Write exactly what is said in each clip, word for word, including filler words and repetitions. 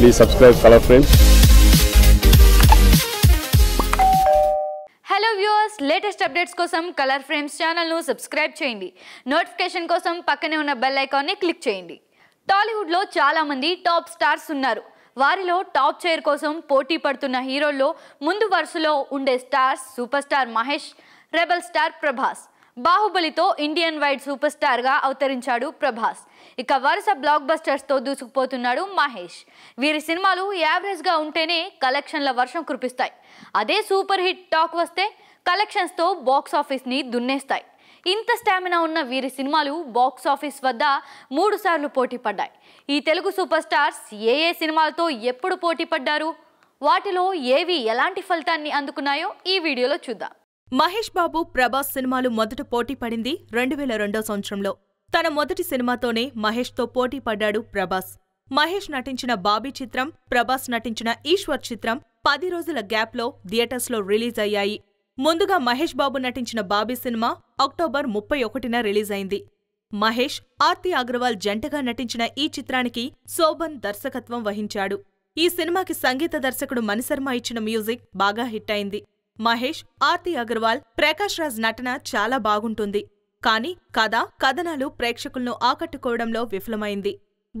Please subscribe Color Frames. Hello viewers, latest updates kosam Color Frames channel nu subscribe cheyandi. Notification kosam pakkane unna bell icon ni click cheyandi. Tollywood lo chaala mandi top stars unnaru. వారిలో top chair కోసం పోటీ పడుతున్న హీరోల్లో ముందు వరుసలో ఉండే stars super star Mahesh, rebel star Prabhas. బాహుబలితో Indian wide super స్టార్గా అవతరించాడు ప్రభాస్. ఇక వరుస బ్లాక్ బస్టర్స్తో దూసుకుపోతున్నాడు మహేష్. వీరి సినిమాలు యావరేజ్గా ఉంటేనే కలెక్షన్ల వర్షం కురిపిస్తాయి. అదే సూపర్ హిట్ టాక్ వస్తే కలెక్షన్స్తో బాక్సాఫీస్ని దున్నేస్తాయి. ఇంత స్టామినా ఉన్న వీరి సినిమాలు బాక్స్ ఆఫీస్ వద్ద మూడు సార్లు పోటీ పడ్డాయి. ఈ తెలుగు సూపర్ స్టార్స్ ఏ ఏ సినిమాలతో ఎప్పుడు పోటీ పడ్డారు, వాటిలో ఏవి ఎలాంటి ఫలితాన్ని అందుకున్నాయో ఈ వీడియోలో చూద్దాం. మహేష్ బాబు, ప్రభాస్ సినిమాలు మొదట పోటీ పడింది రెండు వేల రెండో సంవత్సరంలో. తన మొదటి సినిమాతోనే మహేష్తో పోటీ పడ్డాడు ప్రభాస్. మహేష్ నటించిన బాబీ చిత్రం, ప్రభాస్ నటించిన ఈశ్వర్ చిత్రం పది రోజుల గ్యాప్లో థియేటర్స్లో రిలీజ్ అయ్యాయి. ముందుగా మహేష్ బాబు నటించిన బాబీ సినిమా అక్టోబర్ ముప్పై ఒకటిన రిలీజ్ అయింది. మహేష్, ఆర్తి అగర్వాల్ జంటగా నటించిన ఈ చిత్రానికి శోభన్ దర్శకత్వం వహించాడు. ఈ సినిమాకి సంగీత దర్శకుడు మణి శర్మ ఇచ్చిన మ్యూజిక్ బాగా హిట్ అయింది. మహేష్, ఆర్తి అగర్వాల్, ప్రకాష్ రాజ్ నటన చాలా బాగుంటుంది. కానీ కథ, కథనాలు ప్రేక్షకులను ఆకట్టుకోవడంలో విఫలమైంది.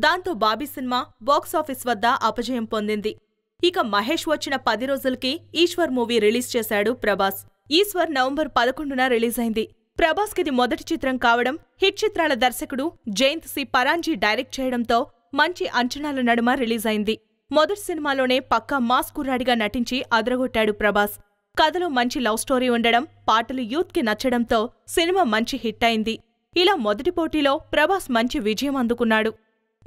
దాంతో బాబీ సినిమా బాక్సాఫీస్ వద్ద అపజయం పొందింది. ఇక మహేష్ వచ్చిన పది రోజులకి ఈశ్వర్ మూవీ రిలీజ్ చేశాడు ప్రభాస్. ఈశ్వర్ నవంబర్ పదకొండున రిలీజ్ అయింది. ప్రభాస్కిది మొదటి చిత్రం కావడం, హిట్ చిత్రాల దర్శకుడు జైంత్ సి పరాంజీ డైరెక్ట్ చేయడంతో మంచి అంచనాల నడుమ రిలీజ్ అయింది. మొదటి సినిమాలోనే పక్కా మాస్ కుర్రాడిగా నటించి అదరగొట్టాడు ప్రభాస్. కథలో మంచి లవ్ స్టోరీ ఉండడం, పాటలు యూత్కి నచ్చడంతో సినిమా మంచి హిట్ అయింది. ఇలా మొదటి పోటీలో ప్రభాస్ మంచి విజయం అందుకున్నాడు.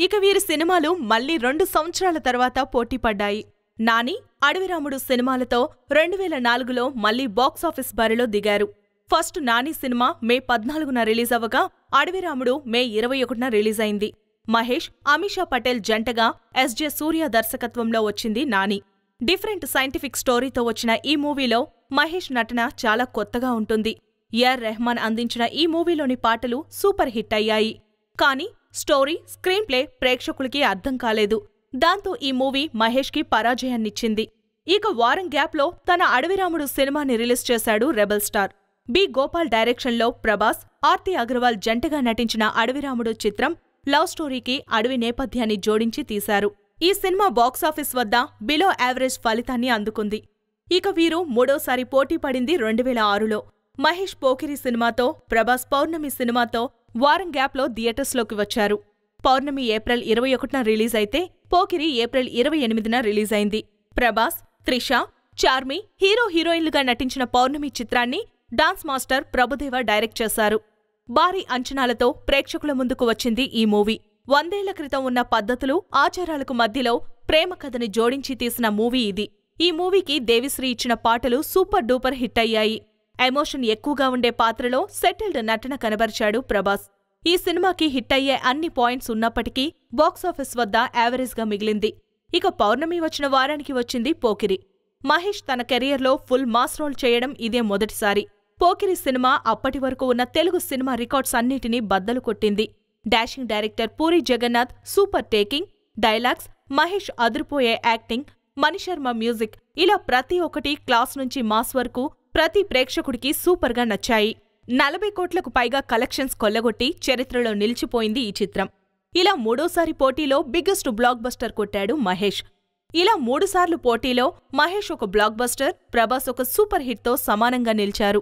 ఇక వీరి సినిమాలు మళ్లీ రెండు సంవత్సరాల తర్వాత పోటీ పడ్డాయి. నాని, అడవిరాముడు సినిమాలతో రెండు వేల నాలుగులో మళ్లీ బాక్సాఫీస్ బరిలో దిగారు. ఫస్ట్ నాని సినిమా మే పద్నాలుగున రిలీజ్ అవ్వగా, అడవిరాముడు మే ఇరవై ఒకటిన రిలీజ్ అయింది. మహేష్, అమిషా పటేల్ జంటగా ఎస్జే సూర్య దర్శకత్వంలో వచ్చింది నాని. డిఫరెంట్ సైంటిఫిక్ స్టోరీతో వచ్చిన ఈ మూవీలో మహేష్ నటన చాలా కొత్తగా ఉంటుంది. ఏఆర్ రెహమాన్ అందించిన ఈ మూవీలోని పాటలు సూపర్ హిట్ అయ్యాయి. కానీ స్టోరీ, స్క్రీన్ ప్లే ప్రేక్షకులకి అర్థం కాలేదు. దాంతో ఈ మూవీ మహేష్కి పరాజయాన్నిచ్చింది. ఇక వారం గ్యాప్లో తన అడవిరాముడు సినిమాని రిలీజ్ చేశాడు రెబల్ స్టార్. బి గోపాల్ డైరెక్షన్లో ప్రభాస్, ఆర్తి అగర్వాల్ జంటగా నటించిన అడవిరాముడు చిత్రం లవ్ స్టోరీకి అడవి నేపథ్యాన్ని జోడించి తీశారు. ఈ సినిమా బాక్సాఫీస్ వద్ద బిలో యావరేజ్ ఫలితాన్ని అందుకుంది. ఇక వీరు మూడోసారి పోటీ పడింది రెండు వేల ఆరులో. మహేష్ పోకిరి సినిమాతో, ప్రభాస్ పౌర్ణమి సినిమాతో వారం గ్యాప్లో థియేటర్స్లోకి వచ్చారు. పౌర్ణమి ఏప్రిల్ ఇరవై ఒకటిన రిలీజ్ అయితే, పోకిరి ఏప్రిల్ ఇరవై ఎనిమిదిన రిలీజ్ అయింది. ప్రభాస్, త్రిష, చార్మి హీరో హీరోయిన్లుగా నటించిన పౌర్ణమి చిత్రాన్ని డాన్స్ మాస్టర్ ప్రభుదేవ డైరెక్ట్ చేశారు. భారీ అంచనాలతో ప్రేక్షకుల ముందుకు వచ్చింది ఈ మూవీ. వందేళ్ల క్రితం ఉన్న పద్ధతులు, ఆచారాలకు మధ్యలో ప్రేమ కథని జోడించి తీసిన మూవీ ఇది. ఈ మూవీకి దేవిశ్రీ ఇచ్చిన పాటలు సూపర్ డూపర్ హిట్ అయ్యాయి. ఎమోషన్ ఎక్కువగా ఉండే పాత్రలో సెటిల్డ్ నటన కనబరిచాడు ప్రభాస్. ఈ సినిమాకి హిట్ అయ్యే అన్ని పాయింట్స్ ఉన్నప్పటికీ బాక్సాఫీస్ వద్ద యావరేజ్గా మిగిలింది. ఇక పౌర్ణమి వచ్చిన వారానికి వచ్చింది పోకిరి. మహేష్ తన కెరియర్లో ఫుల్ మాస్ రోల్ చేయడం ఇదే మొదటిసారి. పోకిరి సినిమా అప్పటి వరకు ఉన్న తెలుగు సినిమా రికార్డ్స్ అన్నిటినీ బద్దలు కొట్టింది. Dashing director Puri Jagannadh super taking, dialogues, Mahesh అదిరిపోయే యాక్టింగ్, మణి శర్మ మ్యూజిక్, ఇలా ప్రతి ఒక్కటి క్లాస్ నుంచి మాస్ వరకు ప్రతి ప్రేక్షకుడికి సూపర్గా నచ్చాయి. నలభై కోట్లకు పైగా కలెక్షన్స్ కొల్లగొట్టి చరిత్రలో నిలిచిపోయింది ఈ చిత్రం. ఇలా మూడోసారి పోటీలో బిగ్గెస్ట్ బ్లాక్ బస్టర్ కొట్టాడు మహేష్. ఇలా మూడుసార్లు పోటీలో మహేష్ ఒక బ్లాక్ బస్టర్, ప్రభాస్ ఒక సూపర్ హిట్తో సమానంగా నిలిచారు.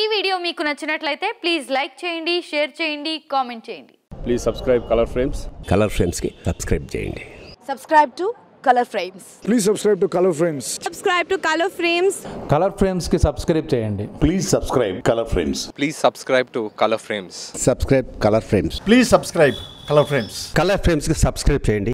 ఈ వీడియో మీకు నచ్చినట్లయితే ప్లీజ్ లైక్ చేయండి, షేర్ చేయండి, కామెంట్ చేయండి. Please subscribe colour frames. Colour frames కి సబ్స్క్రైబ్ చేయండి. Subscribe to Color Frames. Please subscribe to Color Frames. Subscribe to Color Frames. Color Frames ki subscribe cheyandi. Please subscribe Color Frames. Please subscribe to Color Frames. Subscribe Color Frames. Please subscribe Color Frames. Color Frames ki subscribe cheyandi.